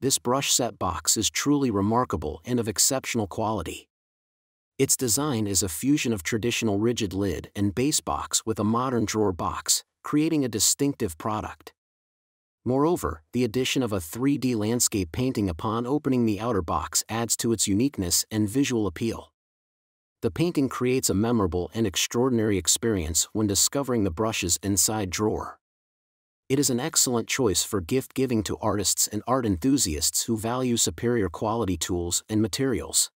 this brush set box is truly remarkable and of exceptional quality. Its design is a fusion of traditional rigid lid and base box with a modern drawer box, creating a distinctive product. Moreover, the addition of a 3D landscape painting upon opening the outer box adds to its uniqueness and visual appeal. The painting creates a memorable and extraordinary experience when discovering the brush's inside drawer. It is an excellent choice for gift giving to artists and art enthusiasts who value superior quality tools and materials.